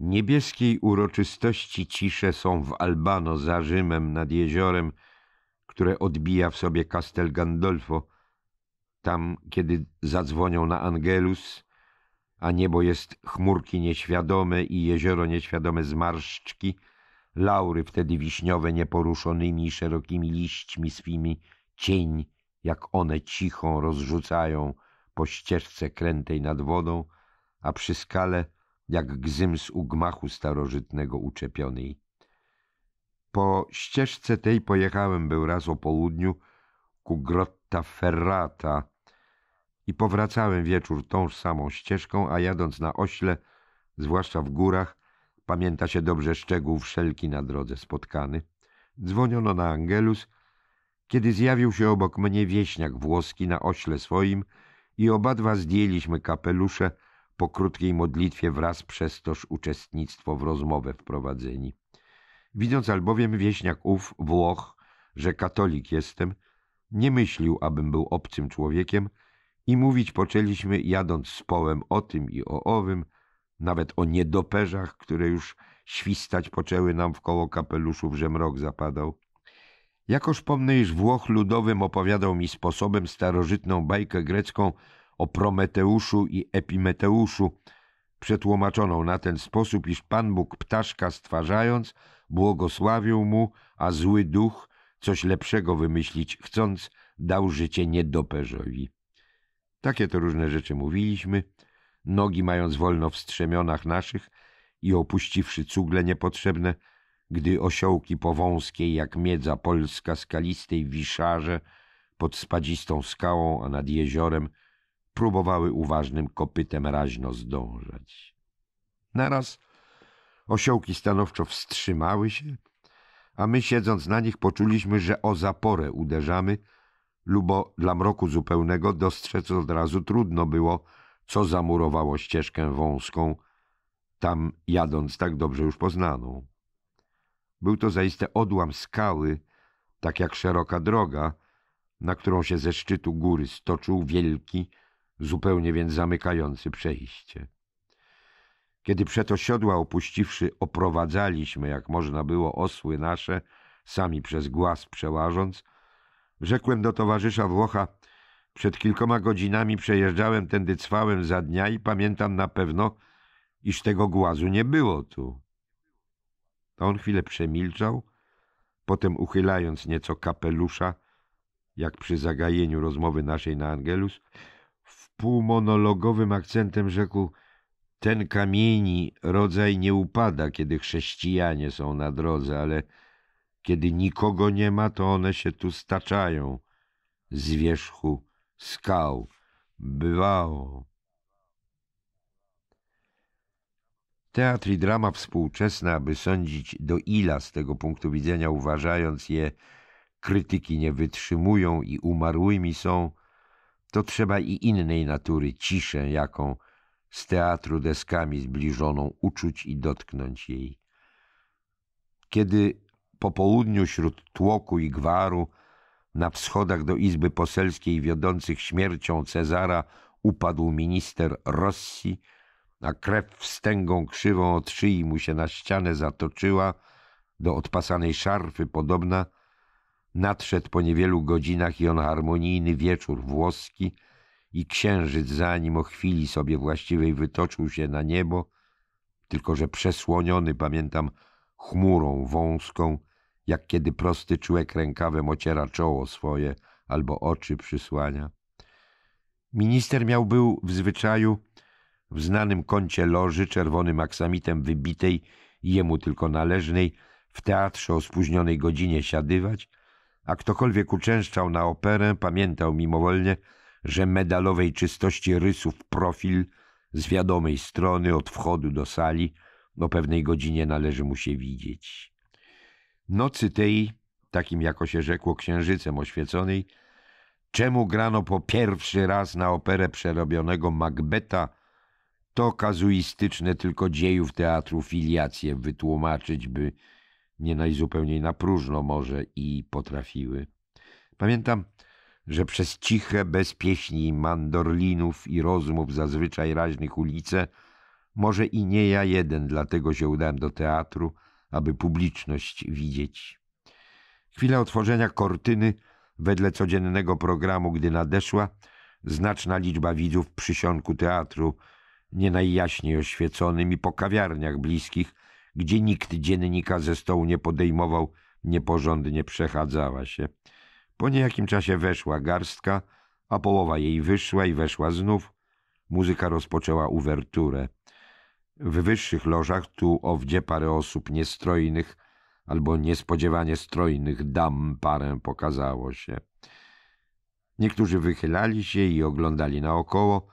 Niebieskiej uroczystości cisze są w Albano za Rzymem nad jeziorem, które odbija w sobie Castel Gandolfo. Tam, kiedy zadzwonią na Angelus, a niebo jest chmurki nieświadome i jezioro nieświadome zmarszczki, laury wtedy wiśniowe nieporuszonymi szerokimi liśćmi swymi cień, jak one cichą rozrzucają po ścieżce krętej nad wodą, a przy skale jak gzym z ugmachu starożytnego uczepionej. Po ścieżce tej pojechałem był raz o południu ku Grotta Ferrata i powracałem wieczór tą samą ścieżką, a jadąc na ośle, zwłaszcza w górach, pamięta się dobrze szczegół wszelki na drodze spotkany. Dzwoniono na Angelus, kiedy zjawił się obok mnie wieśniak włoski na ośle swoim i obadwa zdjęliśmy kapelusze, po krótkiej modlitwie wraz przez toż uczestnictwo w rozmowę wprowadzeni. Widząc albowiem wieśniak ów, Włoch, że katolik jestem, nie myślił, abym był obcym człowiekiem i mówić poczęliśmy, jadąc z połem o tym i o owym, nawet o niedoperzach, które już świstać poczęły nam w koło kapeluszów, że mrok zapadał. Jakoż pomnę, iż Włoch ludowym opowiadał mi sposobem starożytną bajkę grecką o Prometeuszu i Epimeteuszu, przetłumaczoną na ten sposób, iż Pan Bóg ptaszka stwarzając, błogosławił mu, a zły duch, coś lepszego wymyślić chcąc, dał życie niedoperzowi. Takie to różne rzeczy mówiliśmy, nogi mając wolno w strzemionach naszych i opuściwszy cugle niepotrzebne, gdy osiołki po wąskiej jak miedza polska skalistej wiszarze pod spadzistą skałą, a nad jeziorem próbowały uważnym kopytem raźno zdążać. Naraz osiołki stanowczo wstrzymały się, a my siedząc na nich poczuliśmy, że o zaporę uderzamy, lubo dla mroku zupełnego dostrzec od razu trudno było, co zamurowało ścieżkę wąską, tam jadąc tak dobrze już poznaną. Był to zaiste odłam skały, tak jak szeroka droga, na którą się ze szczytu góry stoczył wielki, zupełnie więc zamykający przejście. Kiedy przeto siodła opuściwszy, oprowadzaliśmy, jak można było, osły nasze, sami przez głaz przełażąc, rzekłem do towarzysza Włocha: przed kilkoma godzinami przejeżdżałem tędy cwałem za dnia i pamiętam na pewno, iż tego głazu nie było tu. A on chwilę przemilczał, potem uchylając nieco kapelusza, jak przy zagajeniu rozmowy naszej na Angelus, półmonologowym akcentem rzekł: ten kamieni rodzaj nie upada, kiedy chrześcijanie są na drodze, ale kiedy nikogo nie ma, to one się tu staczają z wierzchu skał. Bywało. Teatr i drama współczesne, aby sądzić do ila z tego punktu widzenia, uważając je, krytyki nie wytrzymują i umarłymi są, to trzeba i innej natury ciszę, jaką z teatru deskami zbliżoną uczuć i dotknąć jej. Kiedy po południu śród tłoku i gwaru na wschodach do izby poselskiej wiodących śmiercią Cezara upadł minister Rossi, a krew wstęgą krzywą od szyi mu się na ścianę zatoczyła, do odpasanej szarfy podobna, nadszedł po niewielu godzinach i on harmonijny wieczór włoski i księżyc, zanim o chwili sobie właściwej wytoczył się na niebo, tylko że przesłoniony, pamiętam, chmurą wąską, jak kiedy prosty człek rękawem ociera czoło swoje albo oczy przysłania. Minister miał był w zwyczaju w znanym kącie loży czerwonym aksamitem wybitej i jemu tylko należnej w teatrze o spóźnionej godzinie siadywać, a ktokolwiek uczęszczał na operę, pamiętał mimowolnie, że medalowej czystości rysów profil z wiadomej strony od wchodu do sali o pewnej godzinie należy mu się widzieć. Nocy tej, takim jako się rzekło księżycem oświeconej, czemu grano po pierwszy raz na operę przerobionego Macbeta, to kazuistyczne tylko dziejów teatru filiacje wytłumaczyć by nie najzupełniej na próżno może i potrafiły. Pamiętam, że przez ciche, bez pieśni, mandorlinów i rozmów zazwyczaj raźnych ulice Może i nie ja jeden, dlatego się udałem do teatru, aby publiczność widzieć. Chwila otworzenia kortyny, wedle codziennego programu, gdy nadeszła, znaczna liczba widzów w przysionku teatru, nie najjaśniej oświeconym i po kawiarniach bliskich, gdzie nikt dziennika ze stołu nie podejmował, nieporządnie przechadzała się. Po niejakim czasie weszła garstka, a połowa jej wyszła i weszła znów. Muzyka rozpoczęła uwerturę. W wyższych lożach tu owdzie parę osób niestrojnych albo niespodziewanie strojnych dam parę pokazało się. Niektórzy wychylali się i oglądali naokoło,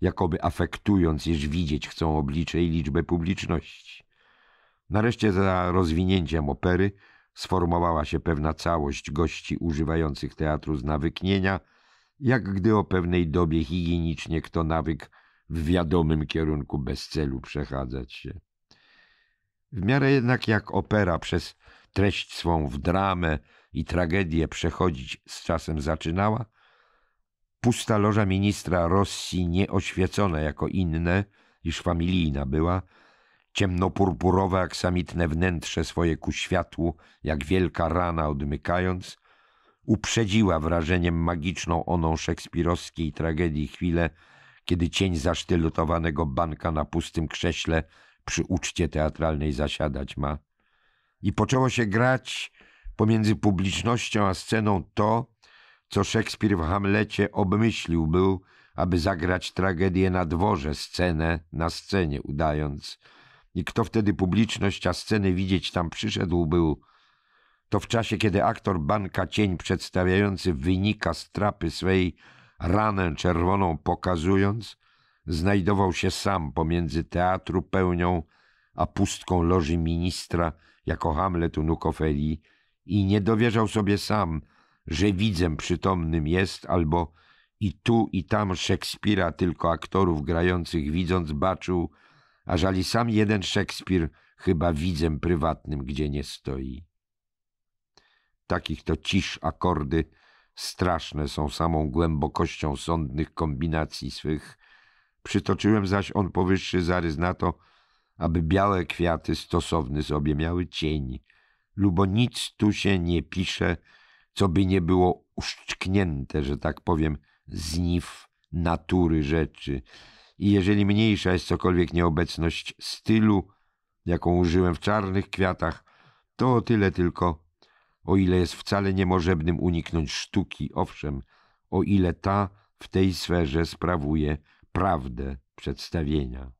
jakoby afektując, iż widzieć chcą oblicze i liczbę publiczności. Nareszcie za rozwinięciem opery sformowała się pewna całość gości używających teatru z nawyknienia, jak gdy o pewnej dobie higienicznie kto nawyk w wiadomym kierunku bez celu przechadzać się. W miarę jednak jak opera przez treść swą w dramę i tragedię przechodzić z czasem zaczynała, pusta loża ministra Rossi, nieoświecona jako inne, iż familijna była, ciemnopurpurowe, aksamitne wnętrze swoje ku światłu, jak wielka rana odmykając, uprzedziła wrażeniem magiczną oną szekspirowskiej tragedii chwilę, kiedy cień zasztylutowanego banka na pustym krześle przy uczcie teatralnej zasiadać ma. I poczęło się grać pomiędzy publicznością a sceną to, co Szekspir w Hamlecie obmyślił był, aby zagrać tragedię na dworze, scenę na scenie udając. I kto wtedy publiczność, a scenę widzieć tam przyszedł był, to w czasie, kiedy aktor banka cień przedstawiający wynika z trapy swej ranę czerwoną pokazując, znajdował się sam pomiędzy teatru pełnią a pustką loży ministra jako Hamlet u Nukofeli i nie dowierzał sobie sam, że widzem przytomnym jest albo i tu i tam Szekspira tylko aktorów grających widząc baczył, ażeli sam jeden Szekspir chyba widzem prywatnym gdzie nie stoi. Takich to cisz akordy straszne są samą głębokością sądnych kombinacji swych. Przytoczyłem zaś on powyższy zarys na to, aby białe kwiaty stosowny sobie miały cień, lubo nic tu się nie pisze, co by nie było uszczknięte, że tak powiem, z niw natury rzeczy. I jeżeli mniejsza jest cokolwiek nieobecność stylu, jaką użyłem w czarnych kwiatach, to o tyle tylko, o ile jest wcale niemożebnym uniknąć sztuki, owszem, o ile ta w tej sferze sprawuje prawdę przedstawienia.